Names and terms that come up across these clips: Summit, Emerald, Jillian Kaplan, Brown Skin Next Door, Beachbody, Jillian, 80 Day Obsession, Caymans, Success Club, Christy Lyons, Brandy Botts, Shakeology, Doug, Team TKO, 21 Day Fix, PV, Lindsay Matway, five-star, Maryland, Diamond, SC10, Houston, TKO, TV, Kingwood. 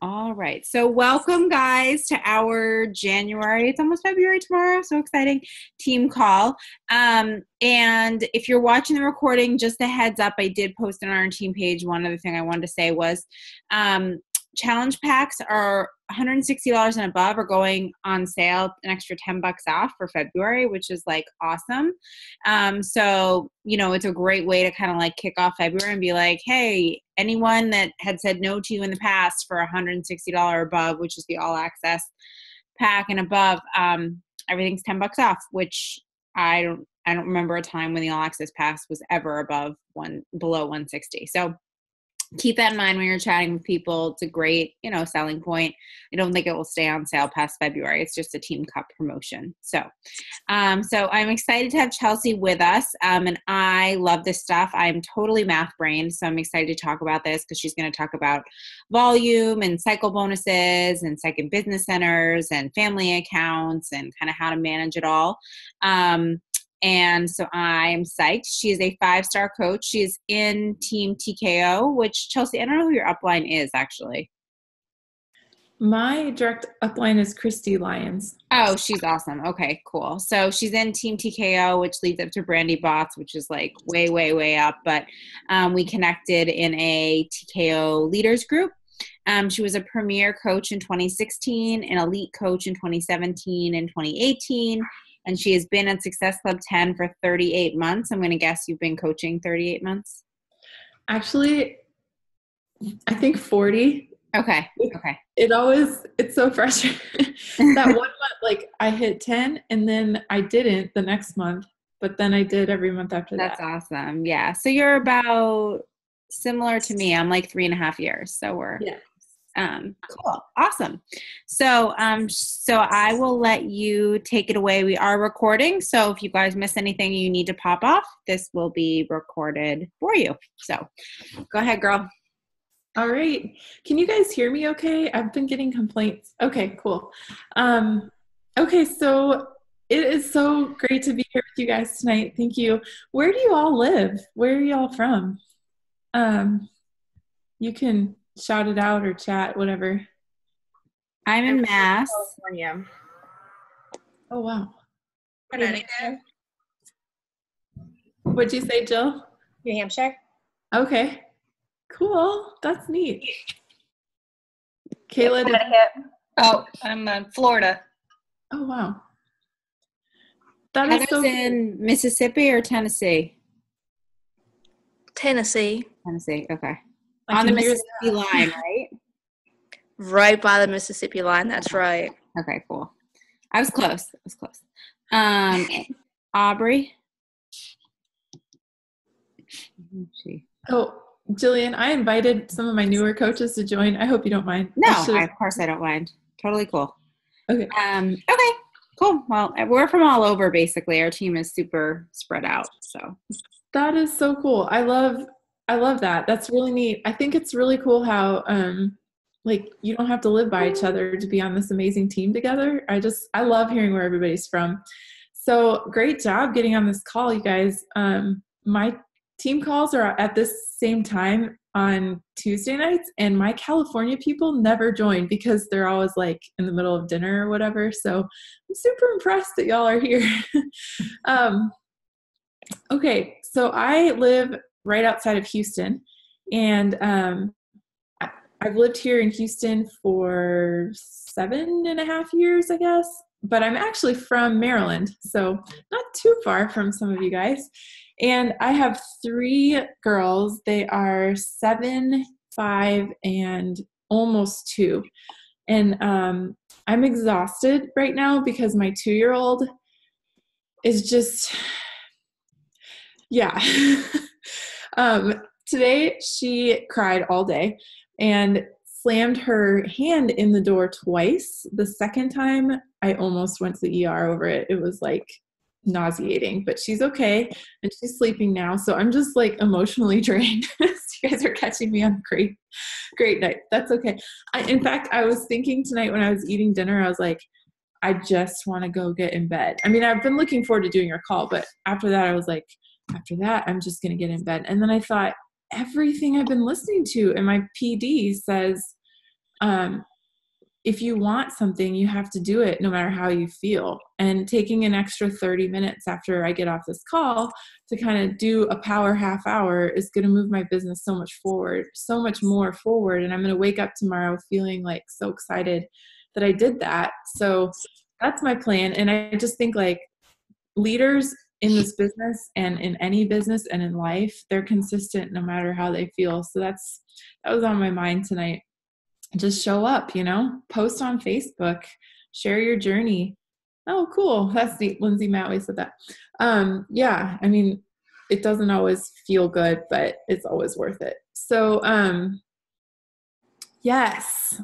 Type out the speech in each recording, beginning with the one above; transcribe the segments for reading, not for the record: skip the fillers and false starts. All right. So welcome, guys, to our January. It's almost February tomorrow. So exciting. Team call. And if you're watching the recording, just a heads up, I did post it on our team page. One other thing I wanted to say was challenge packs are $160 and above are going on sale, an extra $10 off for February, which is like awesome. So, you know, it's a great way to kind of like kick off February and be like, hey, anyone that had said no to you in the past for $160 above, which is the all access pack and above, everything's $10 off, which I don't remember a time when the all access pass was ever above below 160. So keep that in mind when you're chatting with people. It's a great, you know, selling point. I don't think it will stay on sale past February. It's just a Team Cup promotion. So I'm excited to have Chelsea with us. And I love this stuff. I'm totally math brained. So I'm excited to talk about this because she's going to talk about volume and cycle bonuses and second business centers and family accounts and kind of how to manage it all. And so I'm psyched. She is a five-star coach. She is in Team TKO, which, Chelsea, I don't know who your upline is, actually. My direct upline is Christy Lyons. Oh, she's awesome. Okay, cool. So she's in Team TKO, which leads up to Brandy Botts, which is like way, way, way up. But we connected in a TKO leaders group. She was a premier coach in 2016, an elite coach in 2017 and 2018. And she has been at Success Club 10 for 38 months. I'm going to guess you've been coaching 38 months. Actually, I think 40. Okay. It's so frustrating. That 1 month, like I hit 10 and then I didn't the next month, but then I did every month after that. That's awesome. Yeah. So you're about similar to me. I'm like 3.5 years. So we're, yeah. Cool. Awesome. So I will let you take it away. We are recording. So if you guys miss anything, you need to pop off. This will be recorded for you. So go ahead, girl. All right. Can you guys hear me okay? I've been getting complaints. Okay, cool. Okay. So it is so great to be here with you guys tonight. Thank you. Where do you all live? Where are y'all from? You can shout it out or chat, whatever. I'm in Mass. California. Oh, wow. Connecticut. What'd you say, Jill? New Hampshire. Okay. Cool. That's neat. Kayla. Connecticut. Oh, I'm in Florida. Oh, wow. That is so in cool. Mississippi or Tennessee? Tennessee. Okay. On the Mississippi line, right? Right by the Mississippi line. That's right. Okay, cool. I was close. Aubrey? Oh, Jillian, I invited some of my newer coaches to join. I hope you don't mind. No, of course I don't mind. Totally cool. Okay. Okay, cool. Well, we're from all over, basically. Our team is super spread out. So that is so cool. I love that. That's really neat. I think it's really cool how, like, you don't have to live by each other to be on this amazing team together. I love hearing where everybody's from. So great job getting on this call, you guys. My team calls are at this same time on Tuesday nights, and my California people never join because they're always, like, in the middle of dinner or whatever. So I'm super impressed that y'all are here. Okay, so I live right outside of Houston. And I've lived here in Houston for 7.5 years, I guess. But I'm actually from Maryland, so not too far from some of you guys. And I have 3 girls. They are 7, 5, and almost 2. And I'm exhausted right now because my 2-year-old is just, yeah. Today she cried all day and slammed her hand in the door twice. The second time I almost went to the ER over it. It was like nauseating, but she's okay. And she's sleeping now. So I'm just like emotionally drained. You guys are catching me on a great night. That's okay. In fact, I was thinking tonight when I was eating dinner, I was like, I just want to go get in bed. I mean, I've been looking forward to doing your call, but after that I was like, after that, I'm just going to get in bed. And then I thought, everything I've been listening to, and my PD says If you want something, you have to do it no matter how you feel. And taking an extra 30 minutes after I get off this call to kind of do a power half hour is going to move my business so much forward, so much more forward. And I'm going to wake up tomorrow feeling like so excited that I did that. So that's my plan. And I just think like leaders in this business and in any business and in life, they're consistent no matter how they feel. So that was on my mind tonight. Just show up, you know, post on Facebook, share your journey. Oh, cool. That's neat. Lindsay Matway said that. Yeah, I mean, it doesn't always feel good, but it's always worth it. So, yes,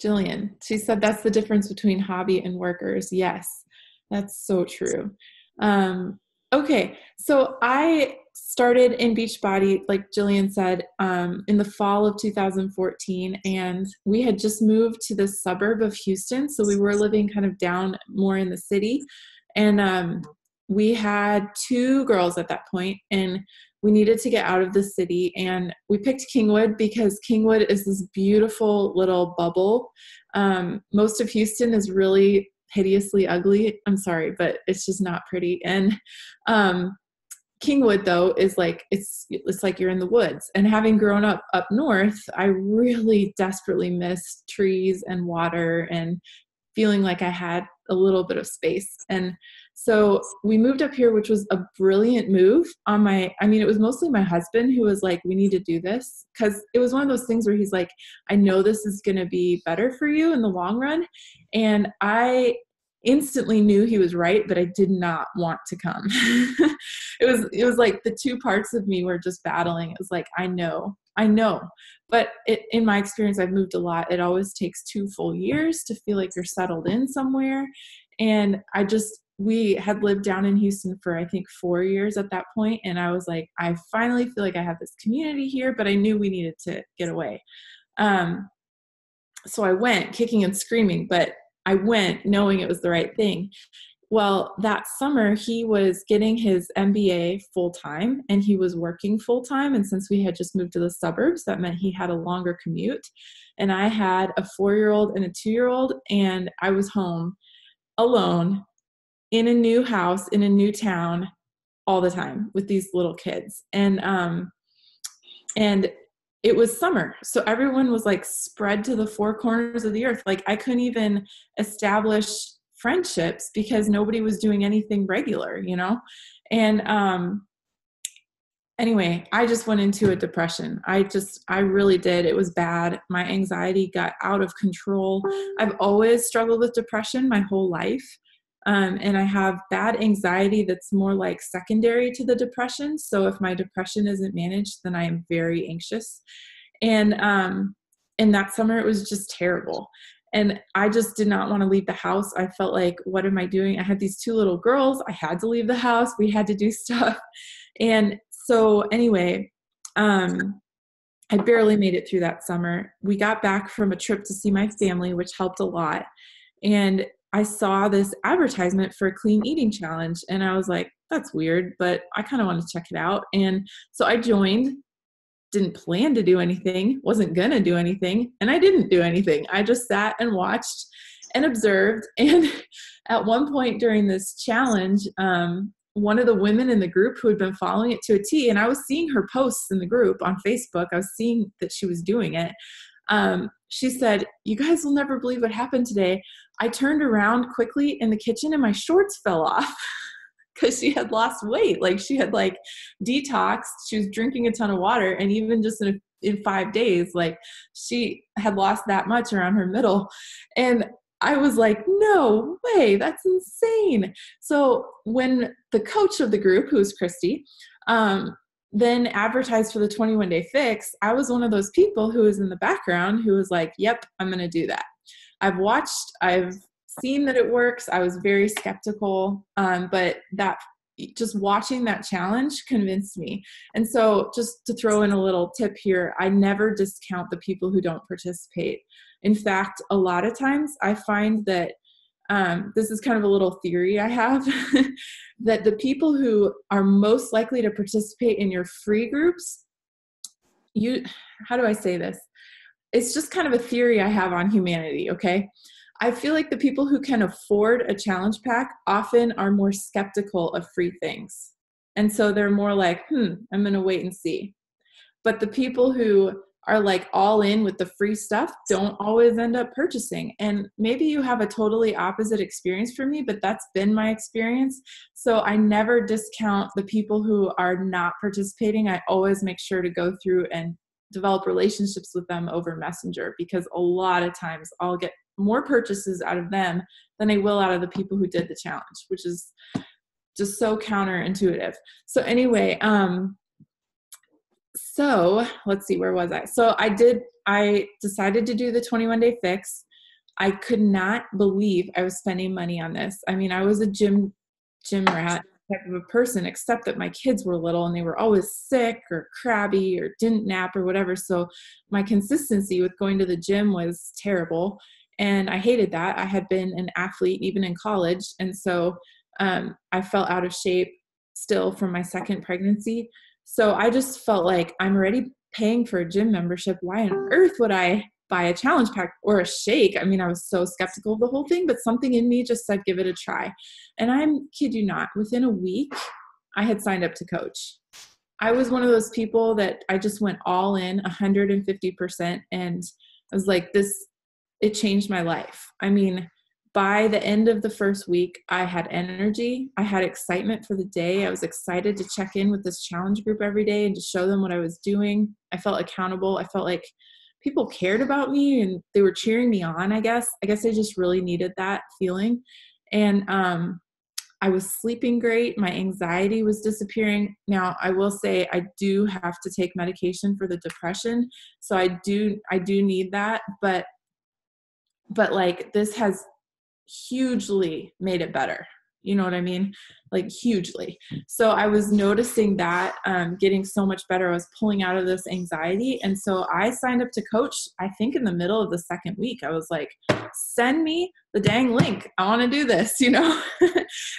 Jillian, she said that's the difference between hobby and workers. Yes, that's so true. Okay, so I started in Beachbody, like Jillian said, in the fall of 2014, and we had just moved to the suburb of Houston, so we were living kind of down more in the city, and we had two girls at that point, and we needed to get out of the city, and we picked Kingwood because Kingwood is this beautiful little bubble. Most of Houston is really hideously ugly. I'm sorry, but it's just not pretty. And Kingwood though is like, it's like you're in the woods. And having grown up north, I really desperately missed trees and water and feeling like I had a little bit of space. And so we moved up here, which was a brilliant move on my, I mean, it was mostly my husband who was like, we need to do this. Cause it was one of those things where he's like, I know this is going to be better for you in the long run. And I instantly knew he was right, but I did not want to come. It was like the two parts of me were just battling. It was like, I know, but in my experience, I've moved a lot. It always takes 2 full years to feel like you're settled in somewhere. And we had lived down in Houston for, I think, 4 years at that point. And I was like, I finally feel like I have this community here, but I knew we needed to get away. So I went kicking and screaming, but I went knowing it was the right thing. Well, that summer he was getting his MBA full-time and he was working full-time. And since we had just moved to the suburbs, that meant he had a longer commute. And I had a 4-year-old and a 2-year-old, and I was home alone in a new house, in a new town all the time with these little kids. And it was summer. So everyone was like spread to the 4 corners of the earth. Like I couldn't even establish friendships because nobody was doing anything regular, you know? And anyway, I just went into a depression. I really did. It was bad. My anxiety got out of control. I've always struggled with depression my whole life. And I have bad anxiety that's more like secondary to the depression. So if my depression isn't managed, then I am very anxious. And that summer it was just terrible. And I just did not want to leave the house. I felt like, what am I doing? I had these 2 little girls. I had to leave the house. We had to do stuff. And so anyway, I barely made it through that summer. We got back from a trip to see my family, which helped a lot. And I saw this advertisement for a clean eating challenge. And I was like, that's weird, but I kind of want to check it out. And so I joined, didn't plan to do anything, wasn't going to do anything. And I didn't do anything. I just sat and watched and observed. And at one point during this challenge, one of the women in the group who had been following it to a T, and I was seeing her posts in the group on Facebook. I was seeing that she was doing it. She said, you guys will never believe what happened today. I turned around quickly in the kitchen and my shorts fell off because she had lost weight. Like she had like detoxed. She was drinking a ton of water. And even just in 5 days, like she had lost that much around her middle. And I was like, no way, that's insane. So when the coach of the group, who was Christy, then advertised for the 21 Day Fix, I was one of those people who was in the background who was like, yep, I'm going to do that. I've seen that it works. I was very skeptical, but that just watching that challenge convinced me. And so just to throw in a little tip here, I never discount the people who don't participate. In fact, a lot of times I find that this is kind of a little theory I have that the people who are most likely to participate in your free groups, how do I say this? it's just kind of a theory I have on humanity, okay? I feel like the people who can afford a challenge pack often are more skeptical of free things. And so they're more like, I'm going to wait and see. But the people who are like all in with the free stuff don't always end up purchasing. And maybe you have a totally opposite experience from me, but that's been my experience. So I never discount the people who are not participating. I always make sure to go through and develop relationships with them over Messenger, because a lot of times I'll get more purchases out of them than I will out of the people who did the challenge, which is just so counterintuitive. So anyway, so let's see, where was I? So I decided to do the 21 Day Fix. I could not believe I was spending money on this. I mean, I was a gym rat type of a person, except that my kids were little and they were always sick or crabby or didn't nap or whatever. So my consistency with going to the gym was terrible. And I hated that. I had been an athlete even in college. And so I fell out of shape still from my second pregnancy. So I just felt like, I'm already paying for a gym membership. Why on earth would I buy a challenge pack or a shake? I mean, I was so skeptical of the whole thing, but something in me just said, give it a try. And I'm kid you not, within a week, I had signed up to coach. I was one of those people that I just went all in 150%. And I was like, it changed my life. I mean, by the end of the first week, I had energy. I had excitement for the day. I was excited to check in with this challenge group every day and to show them what I was doing. I felt accountable. I felt like people cared about me and they were cheering me on, I guess. I guess I just really needed that feeling. And I was sleeping great. My anxiety was disappearing. Now, I will say I do have to take medication for the depression. So I do need that. But like, this has hugely made it better. You know what I mean? Like, hugely. So I was noticing that getting so much better. I was pulling out of this anxiety. And so I signed up to coach, I think in the middle of the second week. I was like, send me the dang link. I want to do this, you know?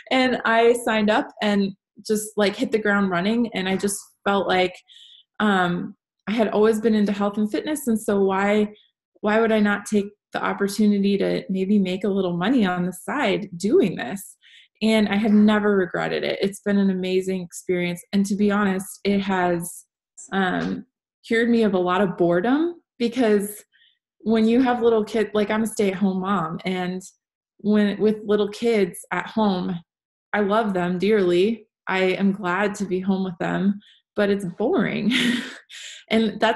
And I signed up and just like hit the ground running. And I just felt like I had always been into health and fitness. And so why would I not take the opportunity to maybe make a little money on the side doing this? And I have never regretted it. It's been an amazing experience. And to be honest, it has cured me of a lot of boredom, because when you have little kids, like I'm a stay-at-home mom, and with little kids at home, I love them dearly. I am glad to be home with them, but it's boring. And that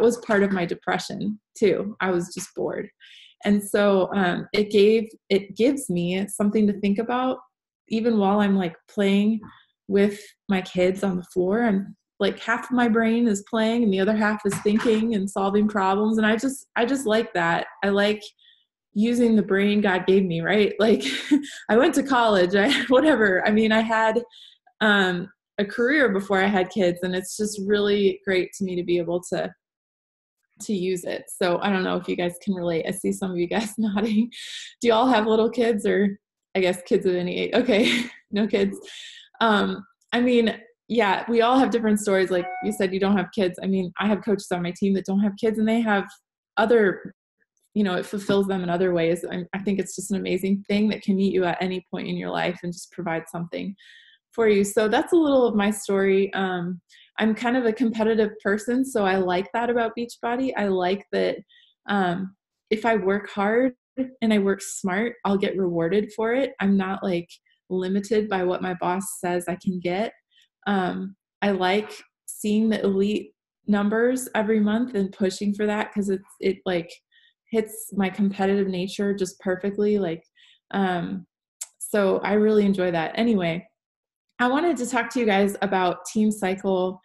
was part of my depression too. I was just bored. And so it gives me something to think about, even while I'm like playing with my kids on the floor. I'm like, half of my brain is playing and the other half is thinking and solving problems. And I just like that. I like using the brain God gave me, right? Like I went to college, whatever. I mean, I had, a career before I had kids, and it's just really great to me to be able to use it. So I don't know if you guys can relate. I see some of you guys nodding. Do you all have little kids, or I guess kids of any age? Okay. No kids. I mean, yeah, we all have different stories. Like you said, you don't have kids. I mean, I have coaches on my team that don't have kids, and they have other, you know, it fulfills them in other ways. I think it's just an amazing thing that can meet you at any point in your life and just provide something for you. So that's a little of my story. I'm kind of a competitive person, so I like that about Beachbody. I like that if I work hard and I work smart, I'll get rewarded for it. I'm not like limited by what my boss says I can get. I like seeing the elite numbers every month and pushing for that, because it like hits my competitive nature just perfectly. Like, so I really enjoy that. Anyway, I wanted to talk to you guys about team cycle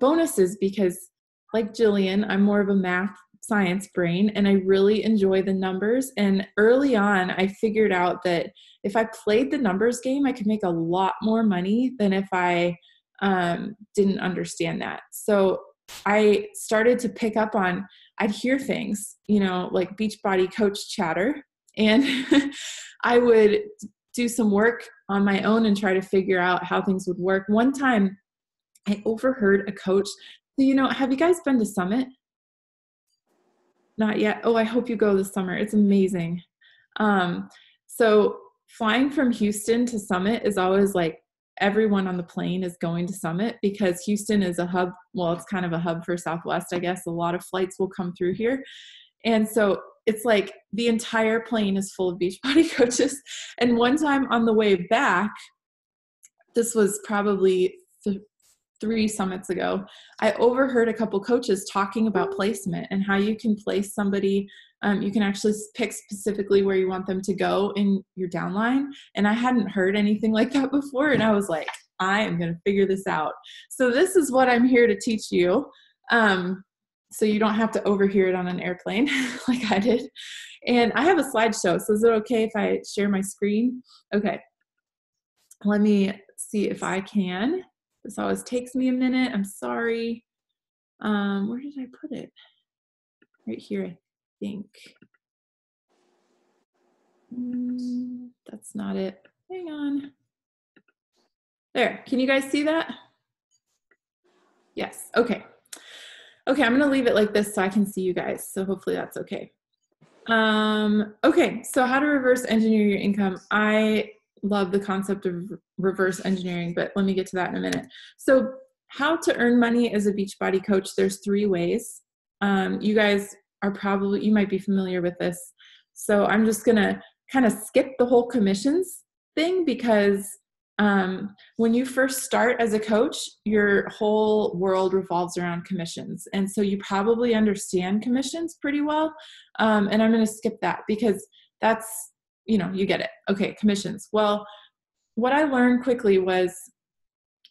bonuses, because like Jillian, I'm more of a math science brain, and I really enjoy the numbers. And early on, I figured out that if I played the numbers game, I could make a lot more money than if I didn't understand that. So I started to pick up on, I'd hear things, you know, like Beachbody coach chatter, and I would do some work on my own and try to figure out how things would work. One time I overheard a coach, so, you know, have you guys been to Summit? Not yet. Oh, I hope you go this summer. It's amazing. So flying from Houston to Summit is always like everyone on the plane is going to Summit because Houston is a hub. Well, it's kind of a hub for Southwest, I guess. A lot of flights will come through here. And so it's like the entire plane is full of Beachbody coaches. And one time on the way back, this was probably three summits ago, I overheard a couple coaches talking about placement and how you can place somebody. You can actually pick specifically where you want them to go in your downline. And I hadn't heard anything like that before. And I was like, I am going to figure this out. So this is what I'm here to teach you. So you don't have to overhear it on an airplane like I did. And I have a slideshow. So is it okay if I share my screen? Okay. Let me see if I can. This always takes me a minute. I'm sorry. Where did I put it? Right here, I think. That's not it. Hang on. There. Can you guys see that? Yes. Okay. Okay, I'm going to leave it like this so I can see you guys. So hopefully that's okay. Okay, so how to reverse engineer your income. I love the concept of reverse engineering, but let me get to that in a minute. So how to earn money as a Beachbody coach, there's three ways. You guys are probably, you might be familiar with this. So I'm just going to kind of skip the whole commissions thing because when you first start as a coach, your whole world revolves around commissions. And so you probably understand commissions pretty well. And I'm going to skip that because that's, you know, you get it. Okay, commissions. Well, what I learned quickly was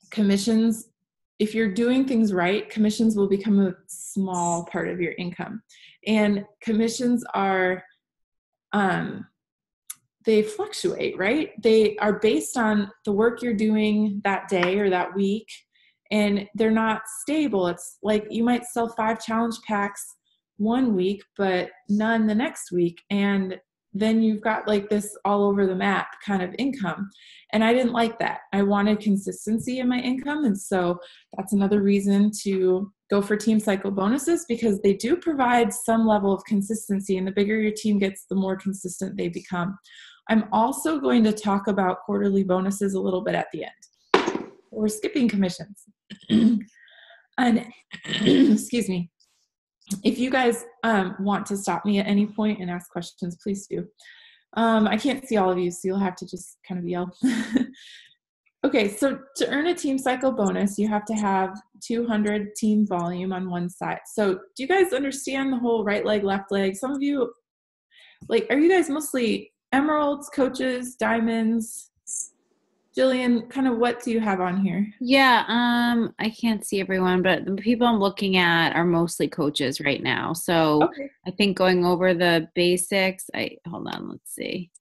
commissions, if you're doing things right, commissions will become a small part of your income. And commissions are, they fluctuate, right? They are based on the work you're doing that day or that week, and they're not stable. It's like you might sell 5 challenge packs one week, but none the next week. And then you've got like this all over the map kind of income. And I didn't like that. I wanted consistency in my income. And so that's another reason to go for team cycle bonuses because they do provide some level of consistency. And the bigger your team gets, the more consistent they become. I'm also going to talk about quarterly bonuses a little bit at the end. We're skipping commissions. And excuse me. If you guys want to stop me at any point and ask questions, please do. I can't see all of you, so you'll have to just kind of yell. Okay, so to earn a team cycle bonus, you have to have 200 team volume on one side. So do you guys understand the whole right leg, left leg? Some of you, like, are you guys mostly Emeralds, coaches, Diamonds? Jillian, kind of what do you have on here? Yeah, I can't see everyone, but the people I'm looking at are mostly coaches right now. So okay. I think going over the basics, hold on, let's see.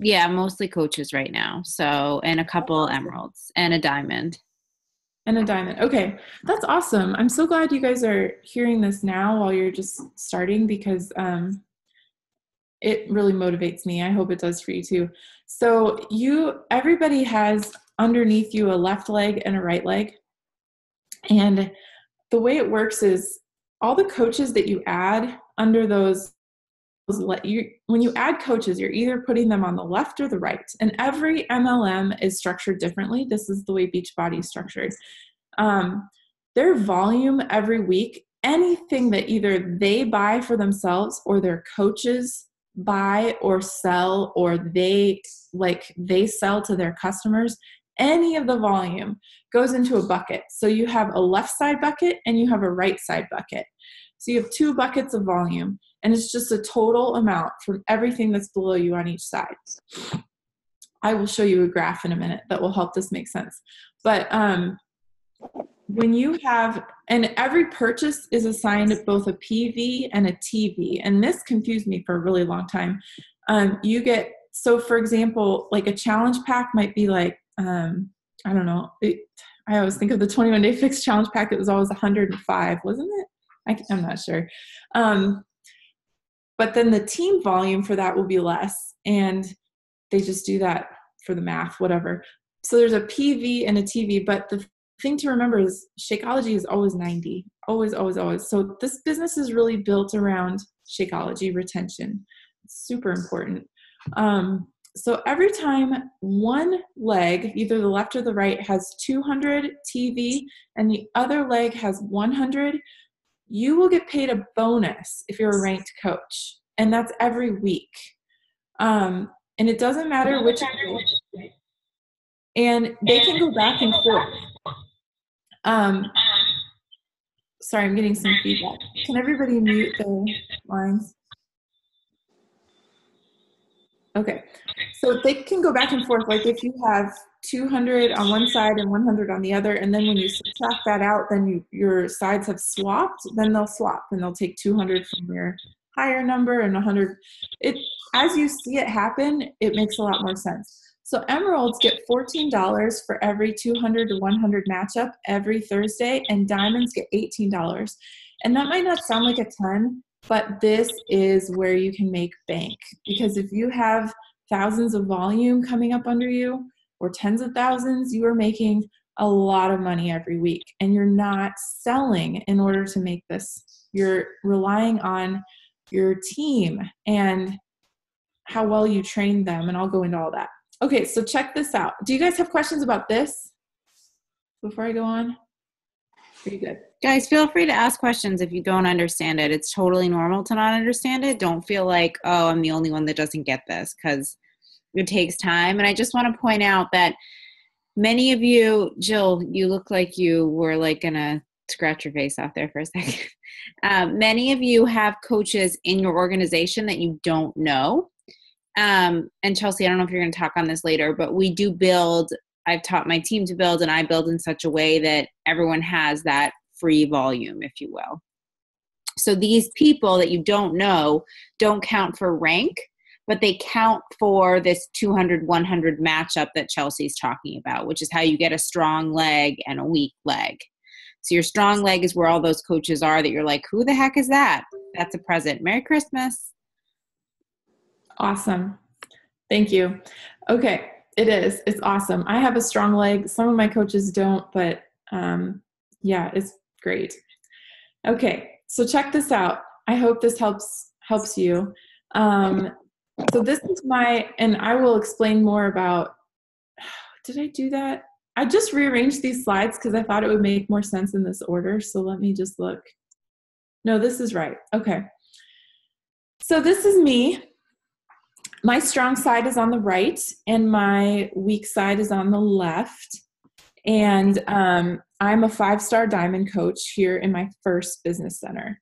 Yeah, mostly coaches right now. So, and a couple Emeralds and a Diamond. And a Diamond. Okay, that's awesome. I'm so glad you guys are hearing this now while you're just starting because it really motivates me. I hope it does for you too. So everybody has underneath you a left leg and a right leg. And the way it works is all the coaches that you add under those, when you add coaches, you're either putting them on the left or the right. And every MLM is structured differently. This is the way Beachbody is structured. Their volume every week, anything that either they buy for themselves or their coaches buy or sell, or they sell to their customers, any of the volume goes into a bucket. So you have a left side bucket and you have a right side bucket. So you have two buckets of volume, and it's just a total amount from everything that's below you on each side. I will show you a graph in a minute that will help this make sense. But when you have, and every purchase is assigned both a PV and a TV, and this confused me for a really long time. You get, so for example, like a challenge pack might be like, I don't know, I always think of the 21 Day Fix challenge pack. It was always 105, wasn't it? I'm not sure. But then the team volume for that will be less, and they just do that for the math, whatever. So there's a PV and a TV, but the thing to remember is Shakeology is always 90, always, always, always. So this business is really built around Shakeology retention. It's super important. So every time one leg, either the left or the right, has 200 TV and the other leg has 100, you will get paid a bonus if you're a ranked coach. And that's every week. And it doesn't matter which leg. And they can go back and forth. Sorry, I'm getting some feedback. Can everybody mute the lines? Okay, so they can go back and forth. Like if you have 200 on one side and 100 on the other, and then when you subtract that out, then your sides have swapped, then they'll swap and they'll take 200 from your higher number and 100. As you see it happen, it makes a lot more sense. So Emeralds get $14 for every 200 to 100 matchup every Thursday, and Diamonds get $18. And that might not sound like a ton, but this is where you can make bank. Because if you have thousands of volume coming up under you, or tens of thousands, you are making a lot of money every week. And you're not selling in order to make this. You're relying on your team and how well you train them, and I'll go into all that. Okay, so check this out. Do you guys have questions about this before I go on? Pretty good. Guys, feel free to ask questions if you don't understand it. It's totally normal to not understand it. Don't feel like, oh, I'm the only one that doesn't get this, because it takes time. And I just want to point out that many of you, Jill, you look like you were like going to scratch your face off there for a second. Many of you have coaches in your organization that you don't know. And Chelsea, I don't know if you're going to talk on this later, but we do build, I've taught my team to build, and I build in such a way that everyone has that free volume, if you will. So these people that you don't know don't count for rank, but they count for this 200, 100 matchup that Chelsea's talking about, which is how you get a strong leg and a weak leg. So your strong leg is where all those coaches are that you're like, who the heck is that? That's a present. Merry Christmas. Awesome. Thank you. Okay. It is. It's awesome. I have a strong leg. Some of my coaches don't, but yeah, it's great. Okay. So check this out. I hope this helps you. So this is my, and I will explain more about, did I do that? I just rearranged these slides because I thought it would make more sense in this order. So let me just look. No, this is right. Okay. So this is me. My strong side is on the right and my weak side is on the left. And I'm a five-star Diamond coach here in my first business center.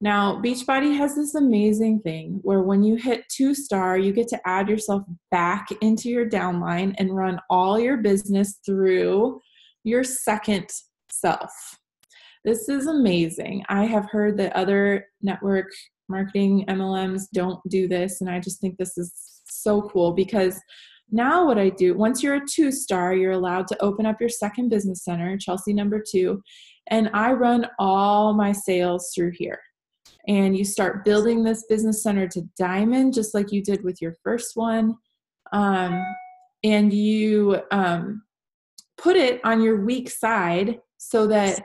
Now, Beachbody has this amazing thing where when you hit two-star, you get to add yourself back into your downline and run all your business through your second self. This is amazing. I have heard that other network marketing MLMs don't do this, and I just think this is so cool, because now what I do, once you're a two-star, you're allowed to open up your second business center, Chelsea number 2, and I run all my sales through here. And you start building this business center to Diamond, just like you did with your first one, and you put it on your weak side so that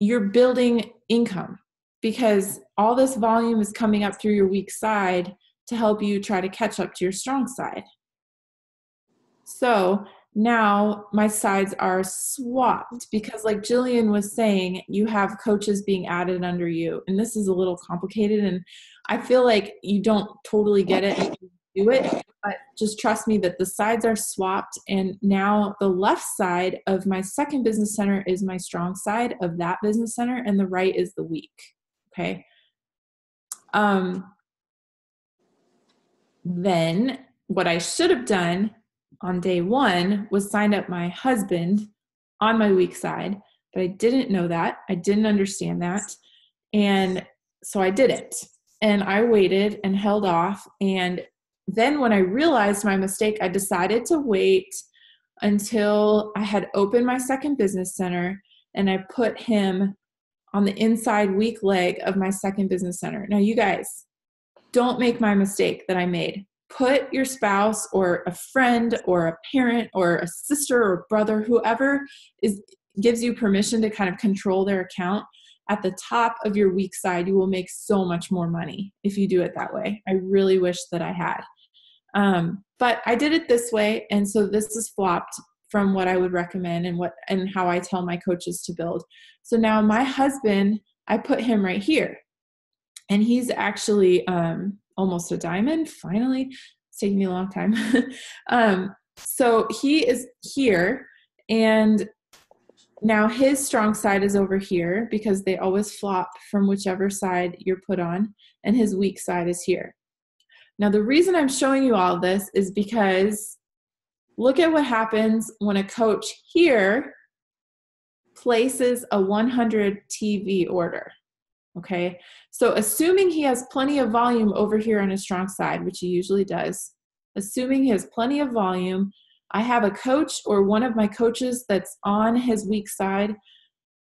you're building income, because all this volume is coming up through your weak side to help you try to catch up to your strong side. So now my sides are swapped, because like Jillian was saying, you have coaches being added under you. And this is a little complicated, and I feel like you don't totally get it if you do it, but just trust me that the sides are swapped. And now the left side of my second business center is my strong side of that business center, and the right is the weak. Okay. Then what I should have done on day one was signed up my husband on my weak side, but I didn't know that. I didn't understand that. And so I didn't, and I waited and held off. And then when I realized my mistake, I decided to wait until I had opened my second business center, and I put him on the inside weak leg of my second business center. Now, you guys, don't make my mistake that I made. Put your spouse or a friend or a parent or a sister or brother, whoever is gives you permission to kind of control their account, at the top of your weak side, you will make so much more money if you do it that way. I really wish that I had. But I did it this way, and so this is flopped from what I would recommend and what and how I tell my coaches to build. So now my husband, I put him right here, and he's actually almost a diamond, finally. It's taking me a long time. So he is here, and now his strong side is over here because they always flop from whichever side you're put on, and his weak side is here. Now the reason I'm showing you all this is because look at what happens when a coach here places a 100 TV order, okay? So assuming he has plenty of volume over here on his strong side, which he usually does, assuming he has plenty of volume, I have a coach or one of my coaches that's on his weak side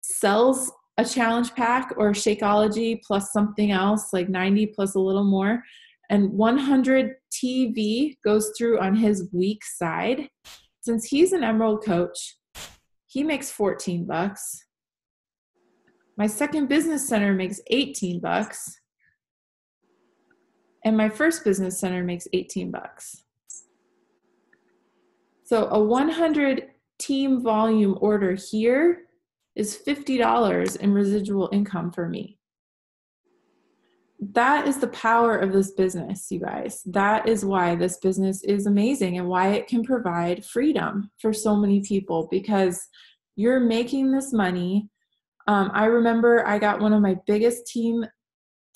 sells a challenge pack or Shakeology plus something else, like 90 plus a little more, and 100 TV goes through on his weak side. Since he's an Emerald coach, he makes 14 bucks. My second business center makes 18 bucks. And my first business center makes 18 bucks. So a 100 team volume order here is $50 in residual income for me. That is the power of this business, you guys. That is why this business is amazing and why it can provide freedom for so many people, because you're making this money. I remember I got one of my biggest team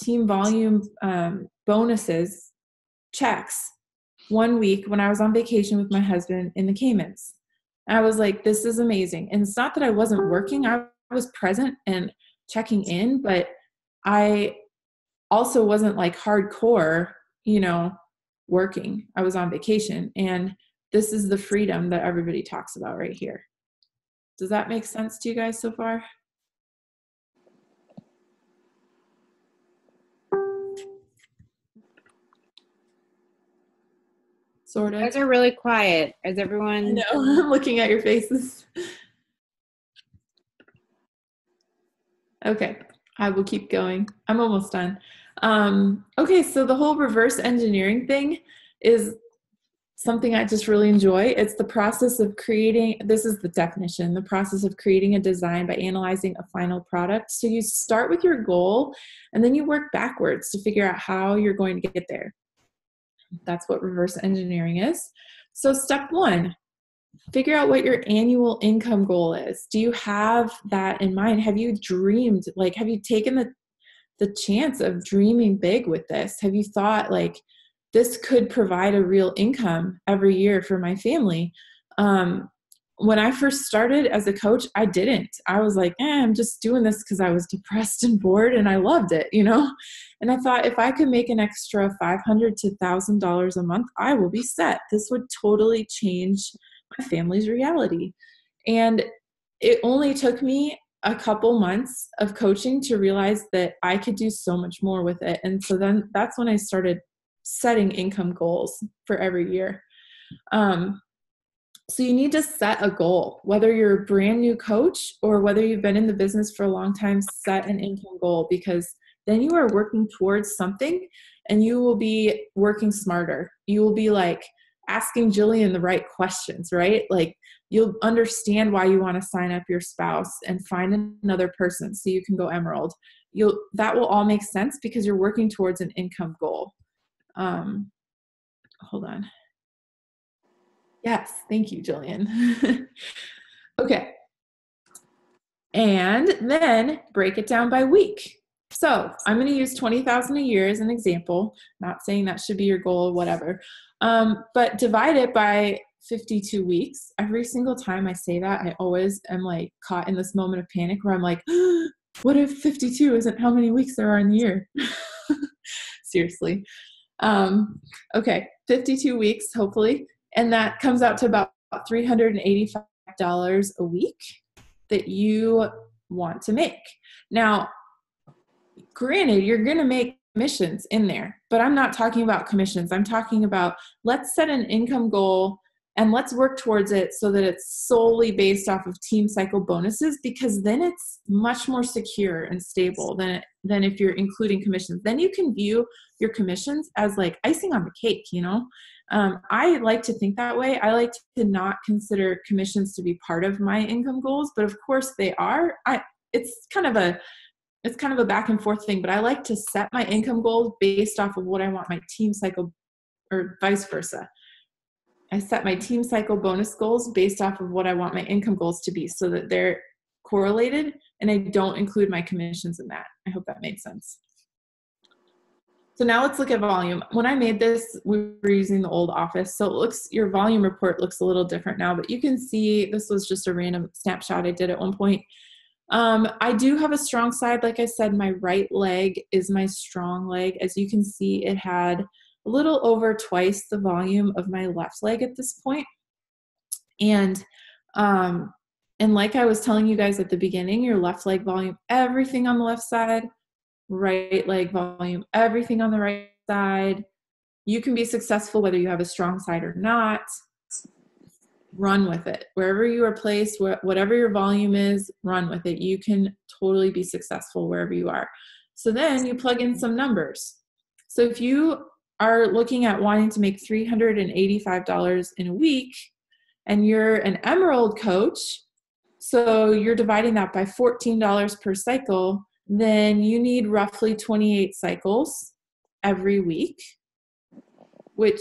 volume bonuses checks one week when I was on vacation with my husband in the Caymans. And I was like, this is amazing. And it's not that I wasn't working. I was present and checking in, but I also wasn't like hardcore, you know, working. I was on vacation. And this is the freedom that everybody talks about right here. Does that make sense to you guys so far? Sort of. You guys are really quiet. Is everyone? No, I'm looking at your faces. Okay, I will keep going. I'm almost done. Okay, so the whole reverse engineering thing is something I just really enjoy. It's the process of creating, this is the definition, the process of creating a design by analyzing a final product. So you start with your goal, and then you work backwards to figure out how you're going to get there. That's what reverse engineering is. So step one, figure out what your annual income goal is. Do you have that in mind? Have you dreamed, like, have you taken the chance of dreaming big with this? Have you thought, like, this could provide a real income every year for my family? When I first started as a coach, I didn't. I was like, I'm just doing this because I was depressed and bored, and I loved it, you know? And I thought if I could make an extra $500 to $1,000 a month, I will be set. This would totally change my family's reality. And it only took me a couple months of coaching to realize that I could do so much more with it. And so then that's when I started setting income goals for every year. So you need to set a goal, whether you're a brand new coach or whether you've been in the business for a long time, set an income goal, because then you are working towards something and you will be working smarter. You will be like asking Jillian the right questions, right? Like you'll understand why you want to sign up your spouse and find another person so you can go Emerald. That will all make sense because you're working towards an income goal. Hold on. Yes, thank you, Jillian. Okay. And then break it down by week. So I'm going to use 20,000 a year as an example, not saying that should be your goal or whatever, but divide it by 52 weeks. Every single time I say that, I always am like caught in this moment of panic where I'm like, what if 52 isn't how many weeks there are in the year? Seriously. Okay, 52 weeks, hopefully. And that comes out to about $385 a week that you want to make. Now, granted, you're going to make commissions in there, but I'm not talking about commissions. I'm talking about let's set an income goal And let's work towards it so that it's solely based off of team cycle bonuses, because then it's much more secure and stable than if you're including commissions. Then you can view your commissions as like icing on the cake, you know? I like to think that way. I like to not consider commissions to be part of my income goals, but of course they are. It's kind of a back and forth thing, but I like to set my income goals based off of what I want my team cycle, or vice versa. I set my team cycle bonus goals based off of what I want my income goals to be, so that they're correlated and I don't include my commissions in that. I hope that made sense. So now let's look at volume. When I made this, we were using the old Office. So it looks, your volume report looks a little different now, but you can see this was just a random snapshot I did at one point. I do have a strong side. Like I said, my right leg is my strong leg. As you can see, it had a little over twice the volume of my left leg at this point. And like I was telling you guys at the beginning, your left leg volume, everything on the left side, right leg volume, everything on the right side. You can be successful whether you have a strong side or not. Run with it. Wherever you are placed, whatever your volume is, run with it. You can totally be successful wherever you are. So then you plug in some numbers. So if you are looking at wanting to make $385 in a week, and you're an Emerald coach, so you're dividing that by $14 per cycle, then you need roughly 28 cycles every week, which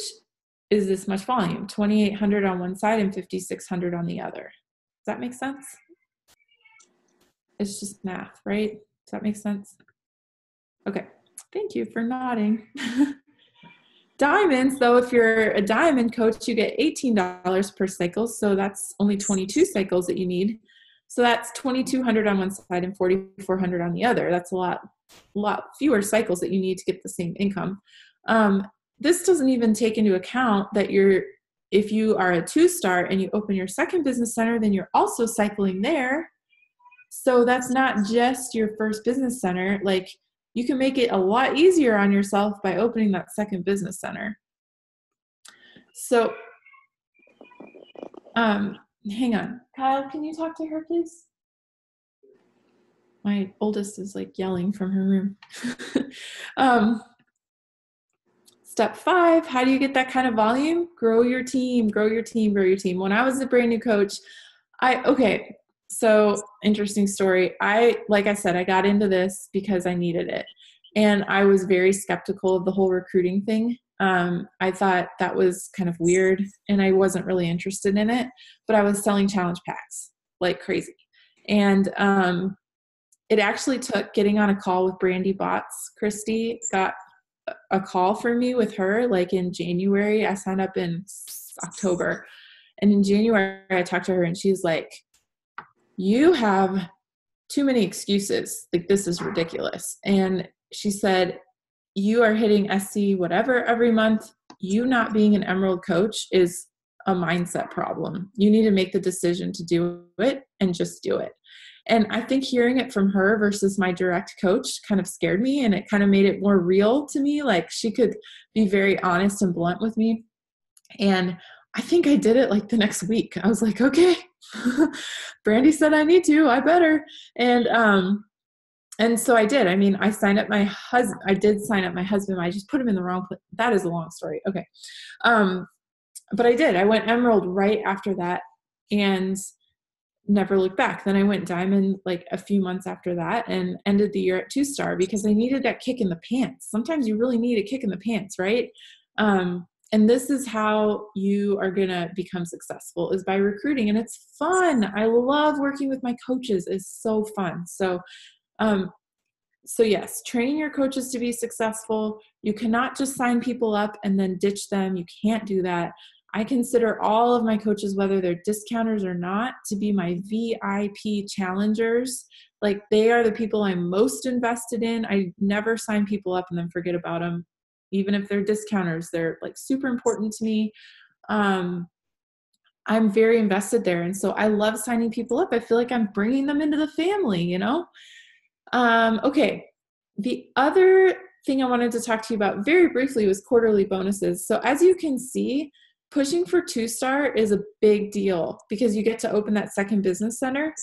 is this much volume, 2,800 on one side and 5,600 on the other. Does that make sense? It's just math, right? Does that make sense? Okay, thank you for nodding. Diamonds, though, if you're a Diamond coach, you get $18 per cycle, so that's only 22 cycles that you need. So that's 2,200 on one side and 4,400 on the other. That's a lot fewer cycles that you need to get the same income. This doesn't even take into account that if you are a two-star and you open your second business center, then you're also cycling there. So that's not just your first business center. Like, you can make it a lot easier on yourself by opening that second business center. So, hang on. Kyle, can you talk to her, please? My oldest is like yelling from her room. Step 5, how do you get that kind of volume? Grow your team, grow your team, grow your team. When I was a brand new coach, so interesting story. Like I said, I got into this because I needed it. And I was very skeptical of the whole recruiting thing. I thought that was kind of weird and I wasn't really interested in it, but I was selling challenge packs like crazy. And it actually took getting on a call with Brandy Botts. Christy got a call for me with her like in January. I signed up in October, and in January I talked to her and she's like, you have too many excuses. Like, this is ridiculous. And she said, you are hitting SC whatever every month. You not being an Emerald coach is a mindset problem. You need to make the decision to do it and just do it. And I think hearing it from her versus my direct coach kind of scared me, and it kind of made it more real to me. Like, she could be very honest and blunt with me. And I think I did it like the next week. I was like, okay, Brandy said I need to, I better. And so I did. I mean, I did sign up my husband. I just put him in the wrong place. That is a long story. Okay. But I did. I went Emerald right after that and never looked back. Then I went Diamond like a few months after that and ended the year at two-star because I needed that kick in the pants. Sometimes you really need a kick in the pants, right? And this is how you are going to become successful, is by recruiting. And it's fun. I love working with my coaches. It's so fun. So yes, train your coaches to be successful. You cannot just sign people up and then ditch them. You can't do that. I consider all of my coaches, whether they're discounters or not, to be my VIP challengers. Like, they are the people I'm most invested in. I never sign people up and then forget about them. Even if they're discounters, they're like super important to me. I'm very invested there. And so I love signing people up. I feel like I'm bringing them into the family, you know? Okay. The other thing I wanted to talk to you about very briefly was quarterly bonuses. So as you can see, pushing for two-star is a big deal because you get to open that second business center.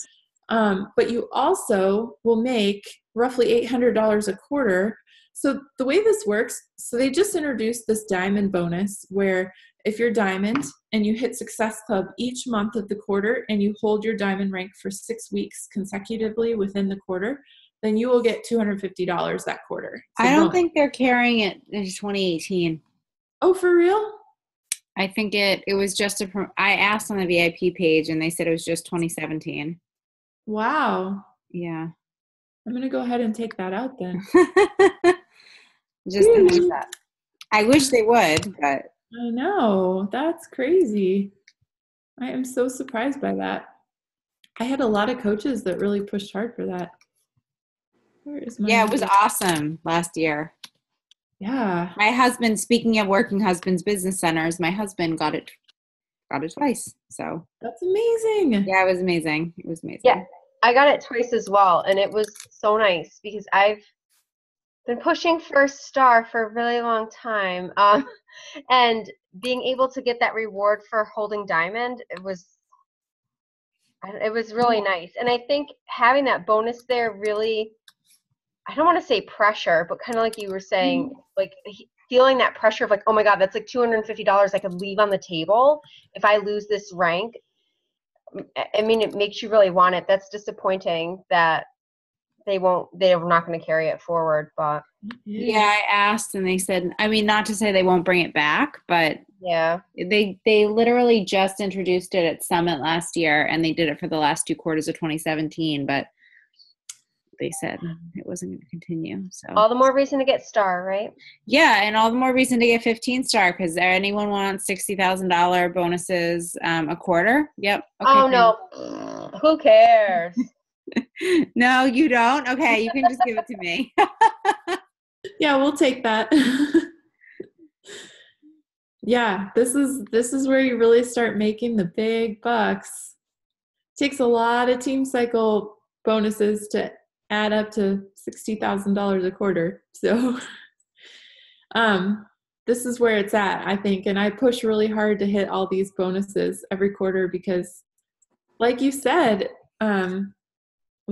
But you also will make roughly $800 a quarter. So the way this works, so they just introduced this diamond bonus where if you're diamond and you hit Success Club each month of the quarter and you hold your diamond rank for 6 weeks consecutively within the quarter, then you will get $250 that quarter. So I don't think they're carrying it into 2018. Oh, for real? I think it was just I asked on the VIP page and they said it was just 2017. Wow. Yeah. I'm going to go ahead and take that out then. Just that. I wish they would, but. I know. That's crazy. I am so surprised by that. I had a lot of coaches that really pushed hard for that. Yeah, it was awesome last year. Yeah. My husband, speaking of working husbands business centers, my husband got it twice. So that's amazing. Yeah, it was amazing. It was amazing. Yeah. I got it twice as well. And it was so nice because I've been pushing for star for a really long time. And being able to get that reward for holding diamond, it was really nice. And I think having that bonus there really, I don't want to say pressure, but kind of like you were saying, like feeling that pressure of like, oh my God, that's like $250 I could leave on the table if I lose this rank. I mean, it makes you really want it. That's disappointing that they're not going to carry it forward. But yeah, I asked and they said, I mean, not to say they won't bring it back, but yeah, they literally just introduced it at Summit last year and they did it for the last two quarters of 2017. But they said it wasn't going to continue. So all the more reason to get star, right? Yeah. And all the more reason to get 15-star because anyone wants $60,000 bonuses a quarter. Yep. Okay, no. Who cares? No, you don't. Okay. You can just give it to me. Yeah. We'll take that. Yeah. This is where you really start making the big bucks. Takes a lot of team cycle bonuses to add up to $60,000 a quarter. So this is where it's at, I think. And I push really hard to hit all these bonuses every quarter because, like you said, was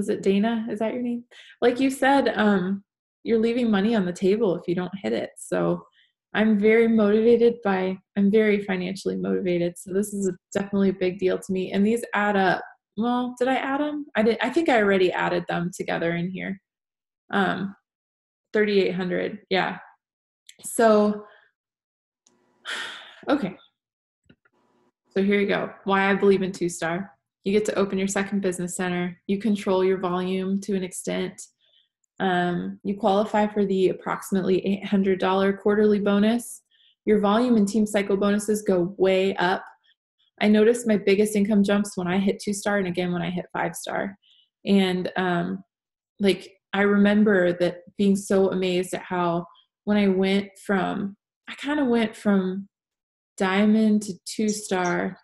it Dana? Is that your name? Like you said, you're leaving money on the table if you don't hit it. So I'm very financially motivated. So this is definitely a big deal to me. And these add up. Well, did I add them? I did. I think I already added them together in here. 3,800. Yeah. So, okay. So here you go. Why I believe in two-star. You get to open your second business center. You control your volume to an extent. You qualify for the approximately $800 quarterly bonus. Your volume and team cycle bonuses go way up. I noticed my biggest income jumps when I hit two-star and again when I hit five-star. And I remember that being so amazed at how when I went from diamond to two-star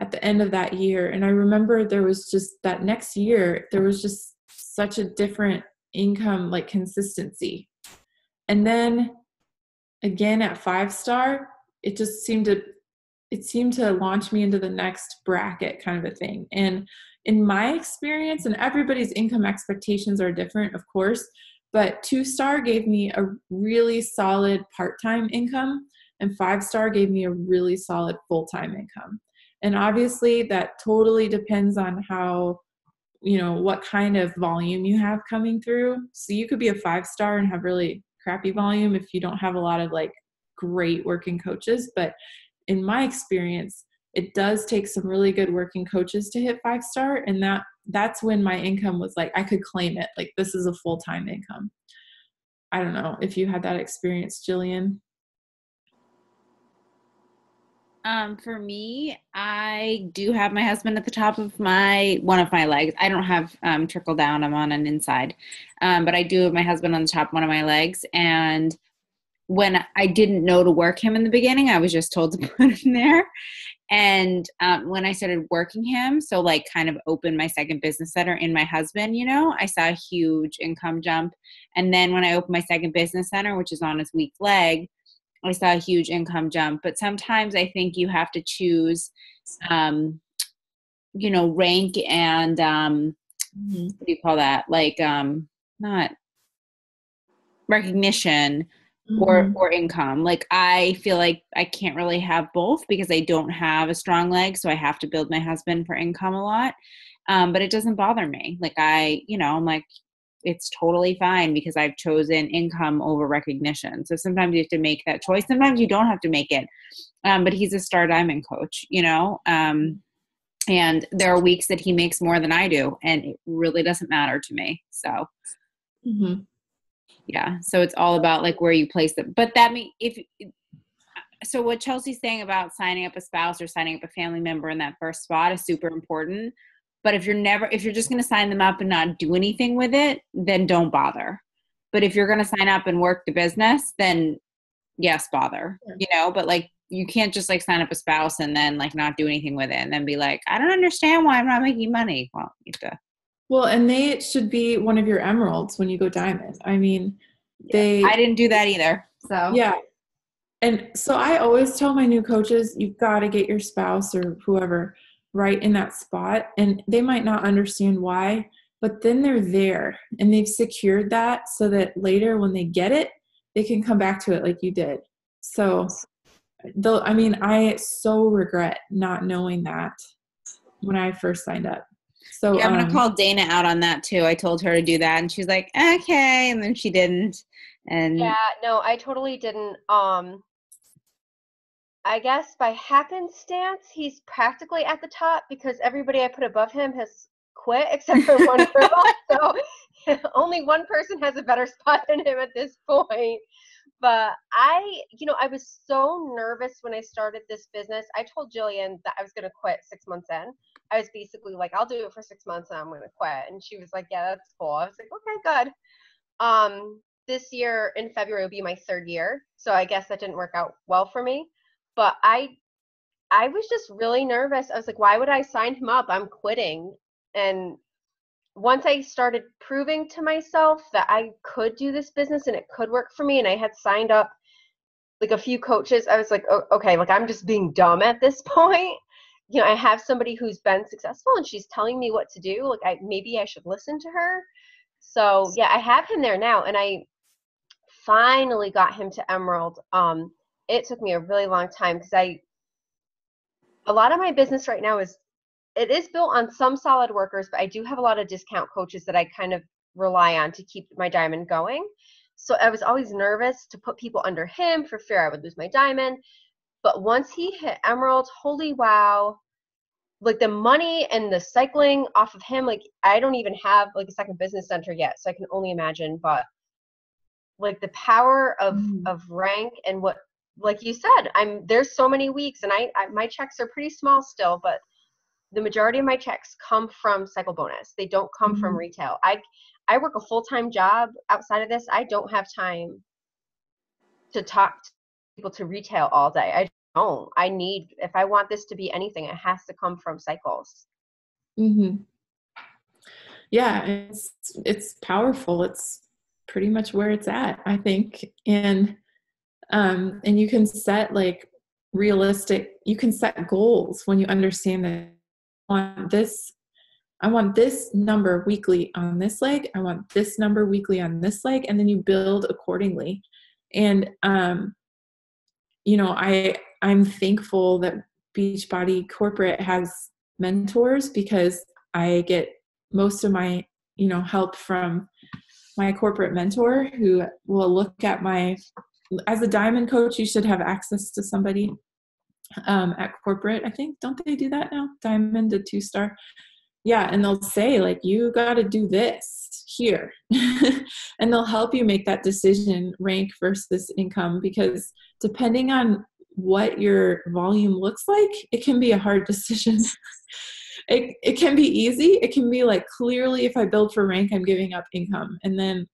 at the end of that year. And I remember there was just that next year, there was just such a different income, like consistency. And then again at five-star, it just seemed to launch me into the next bracket kind of a thing. And in my experience, and everybody's income expectations are different, of course, but two-star gave me a really solid part-time income and five-star gave me a really solid full-time income. And obviously that totally depends on how, what kind of volume you have coming through. So you could be a five-star and have really crappy volume if you don't have a lot of like great working coaches, but in my experience, it does take some really good working coaches to hit five-star, and that's when my income was like, I could claim it. Like, this is a full-time income. I don't know if you had that experience, Jillian. For me, I do have my husband at the top of one of my legs. I don't have trickle down. I'm on an inside, but I do have my husband on the top of one of my legs, and when I didn't know to work him in the beginning, I was just told to put him there. And when I started working him, so like kind of opened my second business center in my husband, I saw a huge income jump. And then when I opened my second business center, which is on his weak leg, I saw a huge income jump. But sometimes I think you have to choose, you know, rank and what do you call that? Like not recognition or income. Like I feel like I can't really have both because I don't have a strong leg. So I have to build my husband for income a lot. But it doesn't bother me. Like I, you know, I'm like, it's totally fine because I've chosen income over recognition. So sometimes you have to make that choice. Sometimes you don't have to make it. But he's a star diamond coach, you know? And there are weeks that he makes more than I do, and it really doesn't matter to me. So, yeah. So it's all about like where you place them. But that means if, so what Chelsea's saying about signing up a spouse or signing up a family member in that first spot is super important. But if you're never, if you're just going to sign them up and not do anything with it, then don't bother. But if you're going to sign up and work the business, then yes, bother, you know, but like, you can't just like sign up a spouse and then like not do anything with it and then be like, I don't understand why I'm not making money. Well, you have to. Well, and they should be one of your emeralds when you go diamond. I mean, I didn't do that either. So yeah. And so I always tell my new coaches, you've got to get your spouse or whoever right in that spot. And they might not understand why, but then they're there and they've secured that so that later when they get it, they can come back to it like you did. So though, I mean, I so regret not knowing that when I first signed up. So yeah, I'm going to call Dana out on that too. I told her to do that and she's like, okay. And then she didn't. And yeah, no, I totally didn't. I guess by happenstance, he's practically at the top because everybody I put above him has quit except for one girl. So only one person has a better spot than him at this point. But I, you know, I was so nervous when I started this business. I told Jillian that I was going to quit 6 months in. I was basically like, I'll do it for 6 months and I'm going to quit. And she was like, yeah, that's cool. I was like, okay, good. This year in February will be my third year. So I guess that didn't work out well for me. But I was just really nervous. I was like, why would I sign him up? I'm quitting. And once I started proving to myself that I could do this business and it could work for me, and I had signed up like a few coaches, I was like, oh, okay, like I'm just being dumb at this point. You know, I have somebody who's been successful and she's telling me what to do. Like maybe I should listen to her. So yeah, I have him there now. And I finally got him to Emerald. It took me a really long time because a lot of my business right now is built on some solid workers, but I do have a lot of discount coaches that I kind of rely on to keep my diamond going. So I was always nervous to put people under him for fear I would lose my diamond. But once he hit Emerald, holy wow, like the money and the cycling off of him, like I don't even have like a second business center yet. So I can only imagine, but like the power of rank and what, like you said, there's so many weeks and I my checks are pretty small still, but the majority of my checks come from cycle bonus. They don't come from retail. I work a full-time job outside of this. I don't have time to talk to people to retail all day. I don't. If I want this to be anything, it has to come from cycles. Yeah, it's powerful. It's pretty much where it's at, I think. And you can set like you can set goals when you understand that I want this number weekly on this leg. I want this number weekly on this leg. And then you build accordingly. And, you know, I'm thankful that Beachbody Corporate has mentors because I get most of my, you know, help from my corporate mentor who will look at as a diamond coach, you should have access to somebody at corporate. I think, don't they do that now? Diamond to two-star. Yeah. And they'll say like, you got to do this here and they'll help you make that decision, rank versus income, because depending on what your volume looks like, it can be a hard decision. It can be easy. It can be like, clearly if I build for rank, I'm giving up income. And then,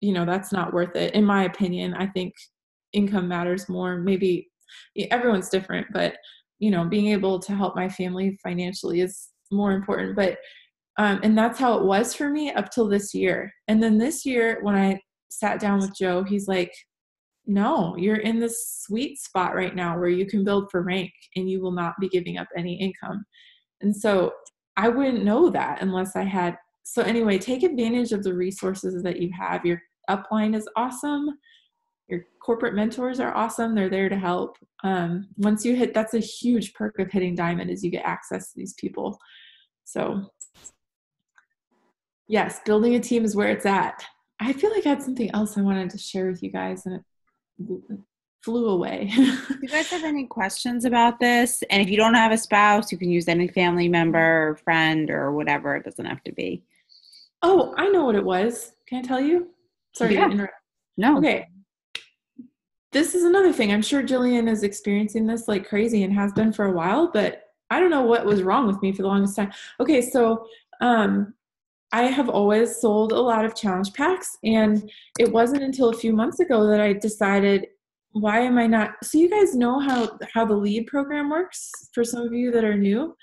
you know, that's not worth it. In my opinion, I think income matters more. Maybe everyone's different, but you know, being able to help my family financially is more important. But, and that's how it was for me up till this year. And then this year, when I sat down with Joe, he's like, no, you're in this sweet spot right now where you can build for rank and you will not be giving up any income. And so I wouldn't know that unless I had. So anyway, take advantage of the resources that you have. Your upline is awesome. Your corporate mentors are awesome. They're there to help. Once you hit, that's a huge perk of hitting Diamond, is you get access to these people. So yes, building a team is where it's at. I feel like I had something else I wanted to share with you guys and it flew away. Do you guys have any questions about this? And if you don't have a spouse, you can use any family member or friend or whatever. It doesn't have to be. Oh, I know what it was. Can I tell you? Sorry to interrupt. No. Okay. This is another thing. I'm sure Jillian is experiencing this like crazy and has been for a while, but I don't know what was wrong with me for the longest time. Okay. So, I have always sold a lot of challenge packs, and it wasn't until a few months ago that I decided, why am I not? So you guys know how the LEAD program works for some of you that are new,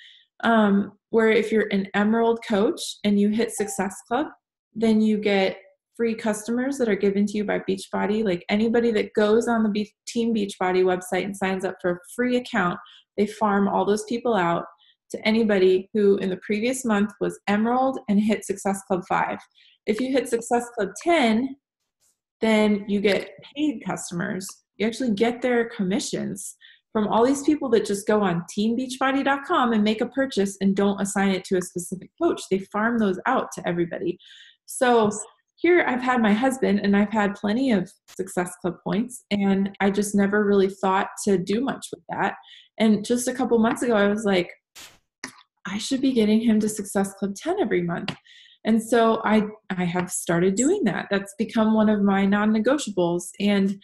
where if you're an Emerald coach and you hit Success Club, then you get free customers that are given to you by Beachbody. Like anybody that goes on the Team Beachbody website and signs up for a free account, they farm all those people out to anybody who in the previous month was Emerald and hit Success Club 5. If you hit Success Club 10, then you get paid customers. You actually get their commissions from all these people that just go on teambeachbody.com and make a purchase and don't assign it to a specific coach. They farm those out to everybody. So here I've had my husband and I've had plenty of Success Club points, and I just never really thought to do much with that. And just a couple months ago, I was like, I should be getting him to Success Club 10 every month. And so I have started doing that. That's become one of my non-negotiables. And